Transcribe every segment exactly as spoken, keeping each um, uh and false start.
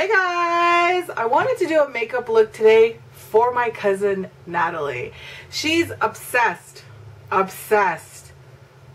Hey guys! I wanted to do a makeup look today for my cousin Natalie. She's obsessed, obsessed,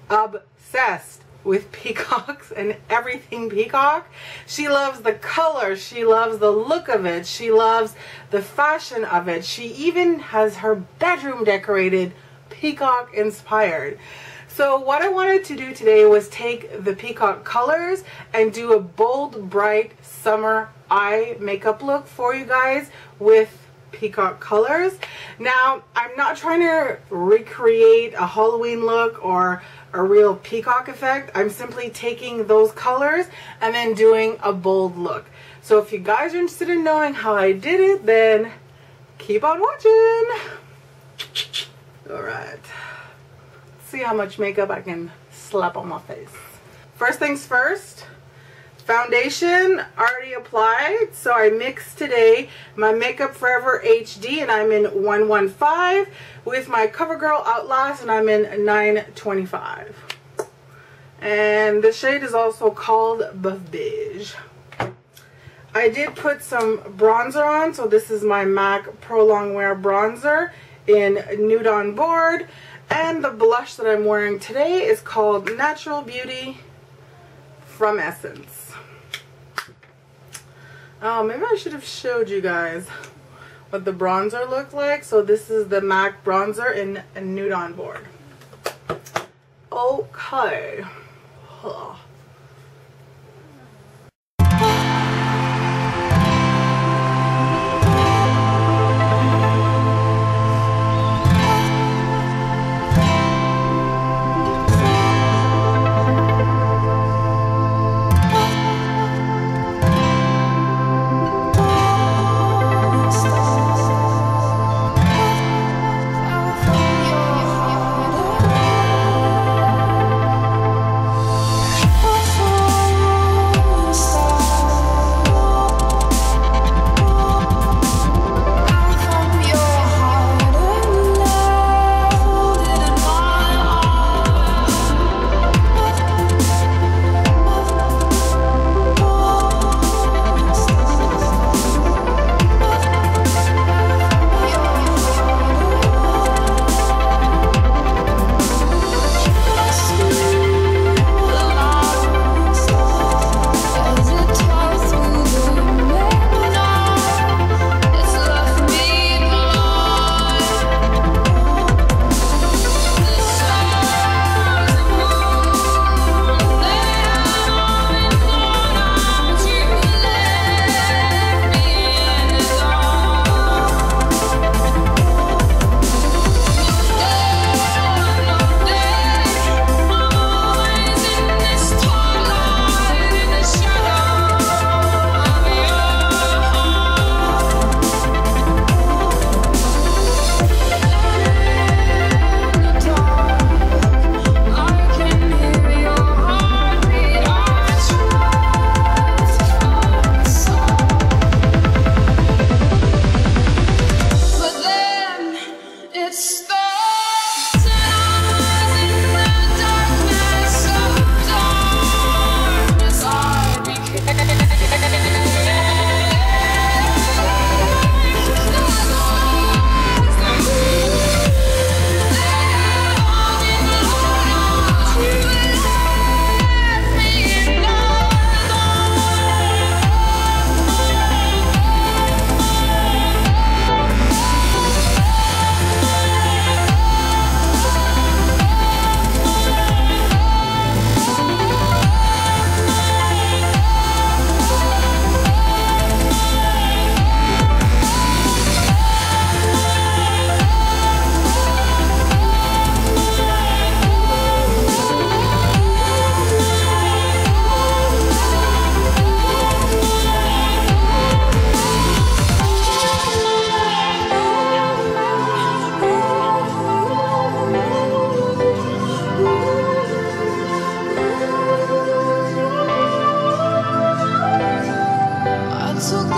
obsessed with peacocks and everything peacock. She loves the color, she loves the look of it, she loves the fashion of it. She even has her bedroom decorated peacock inspired. So what I wanted to do today was take the peacock colors and do a bold, bright summer eye makeup look for you guys with peacock colors. Now, I'm not trying to recreate a Halloween look or a real peacock effect. I'm simply taking those colors and then doing a bold look. So if you guys are interested in knowing how I did it, then keep on watching. All right. See how much makeup I can slap on my face. First things first, foundation already applied. So I mixed today my Makeup Forever H D and I'm in one one five with my CoverGirl Outlast and I'm in nine twenty-five. And the shade is also called Buff Beige. I did put some bronzer on. So this is my MAC Pro Longwear bronzer in Nude on Board. And the blush that I'm wearing today is called Natural Beauty from Essence. Oh, maybe I should have showed you guys what the bronzer looked like. So this is the MAC bronzer in Nude on Board. Okay. Huh.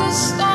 Stop.